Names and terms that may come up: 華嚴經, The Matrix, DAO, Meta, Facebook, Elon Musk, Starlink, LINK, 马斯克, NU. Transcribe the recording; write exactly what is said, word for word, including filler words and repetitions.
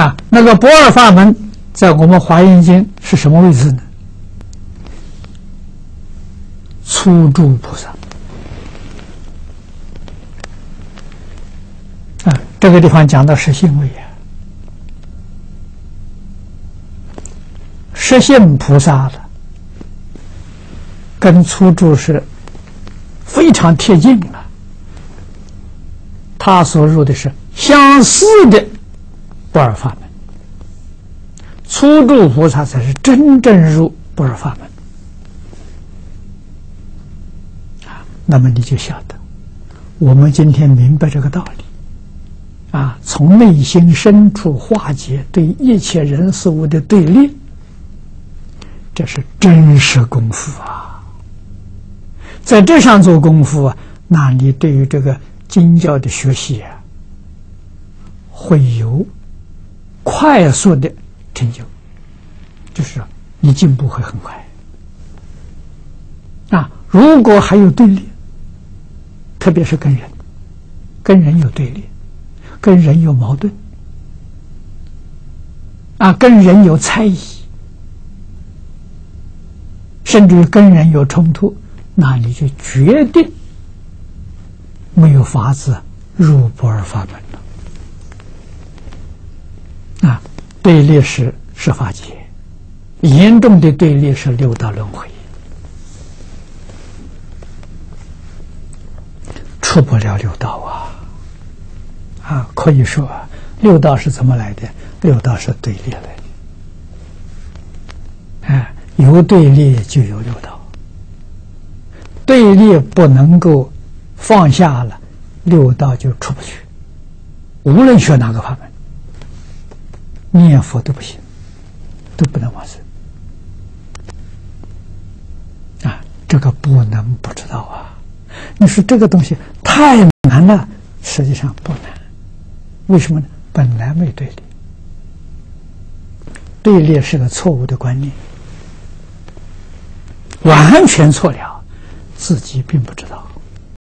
啊，那个不二法门在我们华严经是什么位置呢？初住菩萨啊，这个地方讲到实性位啊，实性菩萨的跟初住是非常贴近了、啊，他所入的是相似的不二法门，初住菩萨才是真正入不二法门啊。那么你就晓得，我们今天明白这个道理啊，从内心深处化解对一切人事物的对立，这是真实功夫啊。在这上做功夫啊，那你对于这个经教的学习啊，会有快速的成就，就是你进步会很快啊。如果还有对立，特别是跟人跟人有对立，跟人有矛盾啊，跟人有猜疑，甚至跟人有冲突，那你就决定没有法子入不二法门了。啊，对立是是法界，严重的对立是六道轮回，出不了六道啊！啊，可以说啊，六道是怎么来的？六道是对立来的。哎、啊，有对立就有六道，对立不能够放下了，六道就出不去。无论学哪个法门，念佛都不行，都不能往生啊！这个不能不知道啊！你说这个东西太难了，实际上不难。为什么呢？本来没对立，对立是个错误的观念，完全错了，自己并不知道。